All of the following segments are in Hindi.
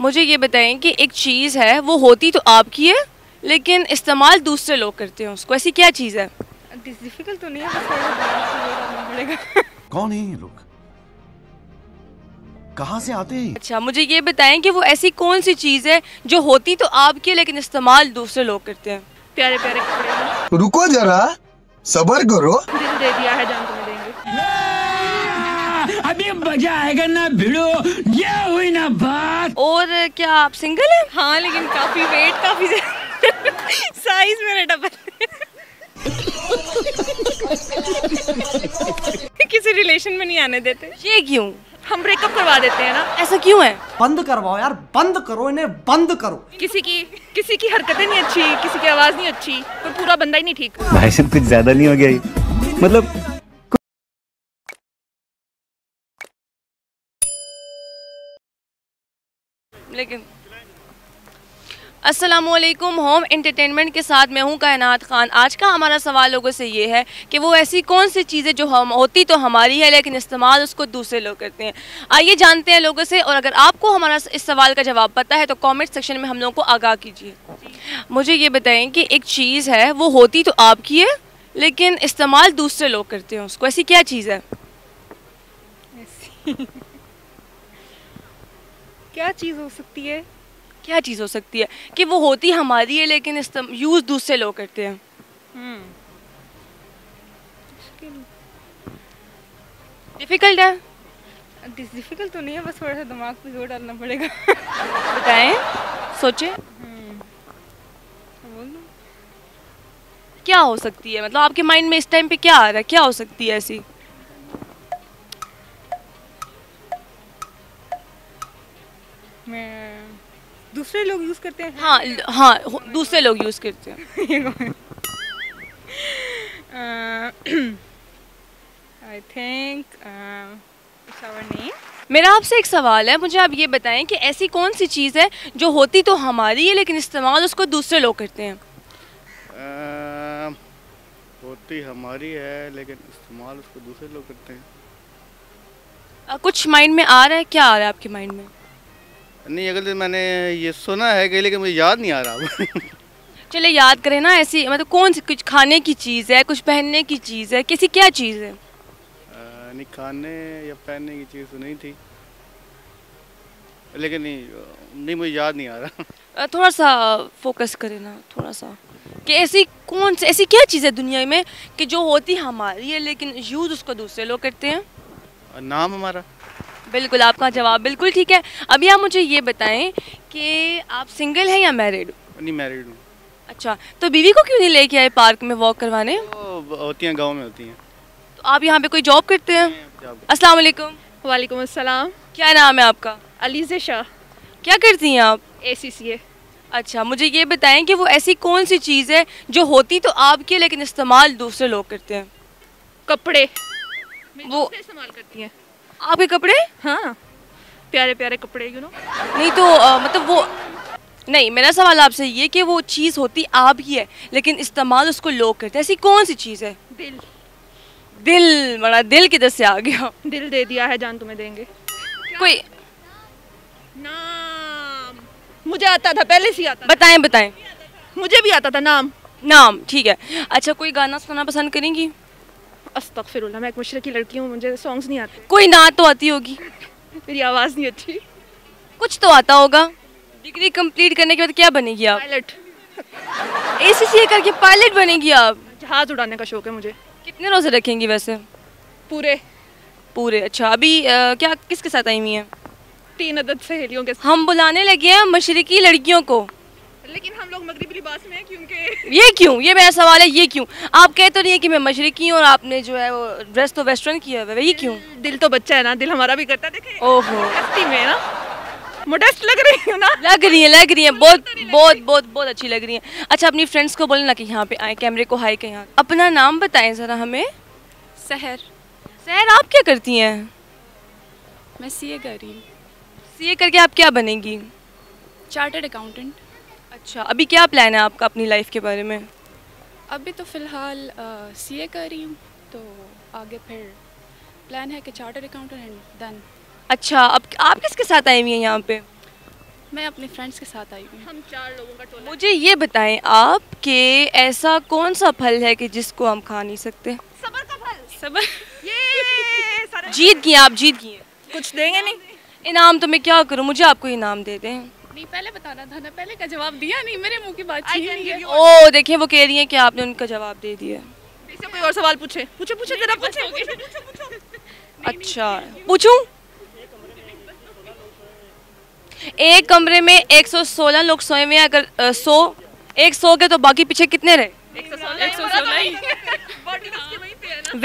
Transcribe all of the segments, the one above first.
मुझे ये बताएं कि एक चीज़ है वो होती तो आपकी है लेकिन इस्तेमाल दूसरे लोग करते हैं उसको, ऐसी क्या चीज़ है? डिफिकल्ट तो नहीं है, कौन है ये लोग, कहाँ से आते हैं? अच्छा मुझे ये बताएं कि वो ऐसी कौन सी चीज़ है जो होती तो आपकी है लेकिन इस्तेमाल दूसरे लोग करते हैं? प्यारे प्यारे कपड़े। रुको जरा सब्र करो, दिल दे दिया है जान तुम्हें देंगे, अभी मजा आएगा ना भिड़ो, ये हुई ना बात। और क्या आप सिंगल हैं? हाँ लेकिन काफी वेट, काफी साइज मेरा डबल। किसी रिलेशन में नहीं आने देते, ये क्यों? हम ब्रेकअप करवा देते हैं ना, ऐसा क्यों है? बंद करवाओ यार, बंद करो इन्हें, बंद करो। किसी की हरकतें नहीं अच्छी, किसी की आवाज नहीं अच्छी, तो पूरा बंदा ही नहीं ठीक। भाई सब कुछ ज्यादा नहीं हो गया ये, मतलब लेकिन। अस्सलामुअलैकुम, होम एंटरटेनमेंट के साथ मैं हूँ कायनात खान। आज का हमारा सवाल लोगों से ये है कि वो ऐसी कौन सी चीज़ें जो हम होती तो हमारी है लेकिन इस्तेमाल उसको दूसरे लोग करते हैं। आइए जानते हैं लोगों से, और अगर आपको हमारा इस सवाल का जवाब पता है तो कमेंट सेक्शन में हम लोगों को आगाह कीजिए। मुझे ये बताएं कि एक चीज़ है वो होती तो आपकी है लेकिन इस्तेमाल दूसरे लोग करते हैं उसको, ऐसी क्या चीज़ है? क्या चीज़ हो सकती है, क्या चीज़ हो सकती है कि वो होती हमारी है लेकिन यूज़ दूसरे लोग करते हैं? डिफिकल्ट है? डिफिकल्ट तो नहीं है, बस थोड़ा सा दिमाग पे जोर डालना पड़ेगा। बताएं, सोचें। क्या हो सकती है, मतलब आपके माइंड में इस टाइम पे क्या आ रहा है, क्या हो सकती है ऐसी? मैं दूसरे लोग यूज़ करते हैं। हाँ हाँ दूसरे लोग यूज़ करते हैं। आई थिंक नहीं। मेरा आपसे एक सवाल है, मुझे आप ये बताएं कि ऐसी कौन सी चीज़ है जो होती तो हमारी है लेकिन इस्तेमाल उसको दूसरे लोग करते हैं? होती हमारी है लेकिन इस्तेमाल उसको दूसरे लोग करते हैं। कुछ माइंड में आ रहा है, क्या आ रहा है आपके माइंड में? नहीं अगर मैंने ये सुना है कि लेकिन मुझे याद नहीं आ रहा। चलिए याद करें ना, ऐसी मतलब कौन सी, कुछ खाने की चीज़ है, कुछ पहनने की चीज़ है, किसी क्या चीज़ है? नहीं खाने या पहनने की चीज़ तो नहीं थी, लेकिन नहीं मुझे याद नहीं आ रहा। थोड़ा सा फोकस करें ना, थोड़ा सा कि ऐसी कौन सी, ऐसी क्या चीज़ है दुनिया में कि जो होती हमारी है लेकिन यूज़ उसको दूसरे लोग करते हैं? नाम हमारा। बिल्कुल, आपका जवाब बिल्कुल ठीक है। अभी आप मुझे ये बताएं कि आप सिंगल हैं या मैरिड? नहीं मैरिड हूँ। अच्छा तो बीवी को क्यों नहीं लेके आए पार्क में वॉक करवाने? होती हैं गांव में होती हैं। तो आप यहाँ पे कोई जॉब करते हैं? अस्सलाम वालेकुम। वालेकुम अस्सलाम। क्या नाम है आपका? अलीशा। क्या करती हैं आप? ACCA। अच्छा मुझे ये बताएं कि वो ऐसी कौन सी चीज़ है जो होती तो आपकी लेकिन इस्तेमाल दूसरे लोग करते हैं? कपड़े। वो इस्तेमाल करती हैं आपके कपड़े? हाँ प्यारे प्यारे कपड़े यू नो। नहीं तो मतलब वो नहीं, मेरा सवाल आपसे ये कि वो चीज़ होती आप ही है लेकिन इस्तेमाल उसको लोग करते हैं, ऐसी कौन सी चीज़ है? दिल। दिल, बड़ा दिल किधर से आ गया? दिल दे दिया है जान तुम्हें देंगे। कोई नाम मुझे आता था पहले से आता। बताएं बताएं। मुझे भी आता था नाम। नाम, ठीक है। अच्छा कोई गाना सुनना पसंद करेंगी? अस्तगफिरुल्लाह, मैं एक मशरक़ी लड़की हूँ, मुझे सॉन्ग्स नहीं आते। कोई नात तो आती होगी? मेरी आवाज़ नहीं अच्छी। कुछ तो आता होगा। डिग्री कंप्लीट करने के बाद क्या बनेगी आप? पायलट। ACCA करके पायलट बनेगी आप? जहाज उड़ाने का शौक है मुझे। कितने रोज़े रखेंगी वैसे? पूरे पूरे। अच्छा अभी क्या किसके साथ आई हुई हैं? 3 अदद सहेलियों के साथ। हम बुलाने लगे हैं मशरक़ी लड़कियों को, लेकिन हम लोग मगरिबी लिबास में हैं क्योंकि ये क्यों, ये मेरा सवाल है, ये क्यों? आप कहते तो नहीं है कि मैं मशरिकी हूँ और आपने जो है वो ड्रेस तो वेस्टर्न किया हुआ है, ये क्यों? दिल तो बच्चा है ना, दिल हमारा भी करता है। देखें ओहो मस्ती में ना, मोडेस्ट लग रही है ना, लग रही है बहुत बहुत बहुत बहुत अच्छी लग रही है। अच्छा अपनी फ्रेंड्स को बोले ना कि यहाँ पे आए, कैमरे को हाई के यहाँ। अपना नाम बताएं जरा हमें। सहर। सहर आप क्या करती हैं? मैं CA कर रही हूँ। CA करके आप क्या बनेंगी? Chartered accountant. अच्छा अभी क्या प्लान है आपका अपनी लाइफ के बारे में? अभी तो फ़िलहाल CA कर रही हूँ, तो आगे फिर प्लान है कि चार्टर्ड अकाउंटेंट एंड देन। अच्छा अब आप किसके साथ आई हुई हैं यहाँ पे? मैं अपने फ्रेंड्स के साथ आई हूँ। हम चार लोगों का टोला। मुझे ये बताएं आप कि ऐसा कौन सा फल है कि जिसको हम खा नहीं सकते? सबर का फल। सबर। ये जीत गई आप, जीत गई। कुछ देंगे नहीं? इनाम तो मैं क्या करूँ, मुझे आपको इनाम देते हैं। नहीं पहले बताना था ना, पहले का जवाब दिया नहीं, मेरे मुँह की बात छीन। ओ देखिए वो कह रही है कि आपने उनका जवाब दे दिया। कोई और सवाल पूछे, पूछे पूछे जरा पूछे। अच्छा पूछूं? एक कमरे में 116 लोग सोए हुए हैं, अगर 100 के तो बाकी पीछे कितने रहे? 116।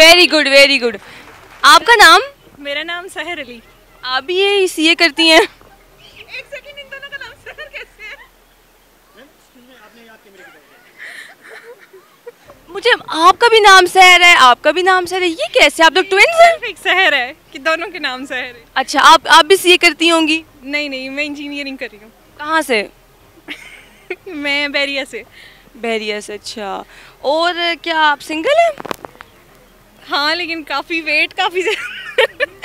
Very good very good. आपका नाम? मेरा नाम सहर अली। आप भी ये सीए करती हैं? एक सेकंड, इन दोनों का नाम सहर कैसे है? मुझे आपका भी नाम सहर है, आपका भी नाम सहर है, ये कैसे? आप लोग ट्विन्स हैं? सहर है कि दोनों के नाम सहर है। अच्छा आप भी सीए करती होंगी? नहीं नहीं मैं इंजीनियरिंग कर रही हूँ। कहाँ से? मैं बैरिया से। बैरिया से, अच्छा। और क्या आप सिंगल हैं? हाँ लेकिन काफ़ी वेट, काफ़ी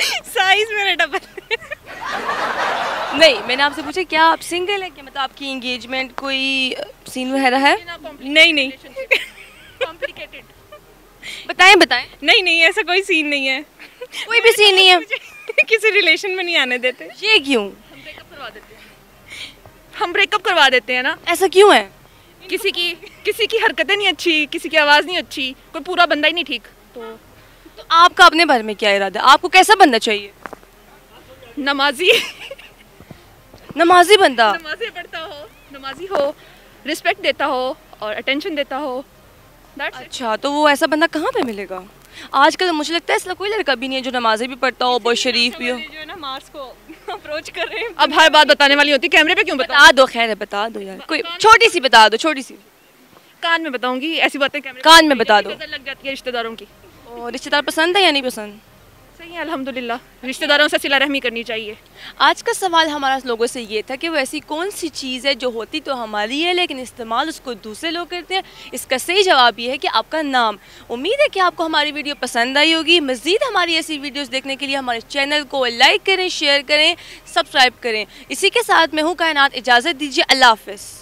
साइज मेरा डबल। नहीं मैंने आपसे पूछा क्या आप सिंगल हैं, क्या मतलब आपकी इंगेजमेंट कोई सीन वगैरह है? नहीं नहीं कॉम्प्लिकेटेड। बताएं बताएं। नहीं नहीं ऐसा कोई सीन नहीं है, कोई भी सीन नहीं है। किसी रिलेशन में नहीं आने देते। ये क्यों? हम ब्रेकअप करवा देते हैं ना। ऐसा क्यों है? किसी की हरकतें नहीं अच्छी, किसी की आवाज़ नहीं अच्छी, कोई पूरा बंदा ही नहीं ठीक। तो आपका अपने बारे में क्या इरादा, आपको कैसा बंदा चाहिए? नमाजी। नमाजी बंदा, नमाज़ें पढ़ता हो, नमाजी हो, रिस्पेक्ट देता हो और अटेंशन देता हो। अच्छा तो वो ऐसा बंदा कहाँ पे मिलेगा? आजकल मुझे लगता है ऐसा कोई लड़का भी नहीं है जो नमाजें भी पढ़ता हो, बहुत शरीफ भी हो। जो है ना मार्स को अप्रोच कर रहे हैं। अब हर बात बताने वाली होती है कैमरे पे, क्यों बता दो? खैर है बता दो यार, कोई छोटी सी बता दो, छोटी सी। कान में बताऊंगी ऐसी बातें, कान में बता दो। लग जाती है रिश्तेदारों की। और रिश्तेदार पसंद है या नहीं पसंद? सही है अल्हम्दुलिल्लाह, रिश्तेदारों से सिला रहमी करनी चाहिए। आज का सवाल हमारा लोगों से ये था कि वो ऐसी कौन सी चीज़ है जो होती तो हमारी है लेकिन इस्तेमाल उसको दूसरे लोग करते हैं। इसका सही जवाब ये है कि आपका नाम। उम्मीद है कि आपको हमारी वीडियो पसंद आई होगी। मज़ीद हमारी ऐसी वीडियोस देखने के लिए हमारे चैनल को लाइक करें, शेयर करें, सब्सक्राइब करें। इसी के साथ मैं हूँ कायनात, इजाज़त दीजिए, अल्लाह हाफ़िज़।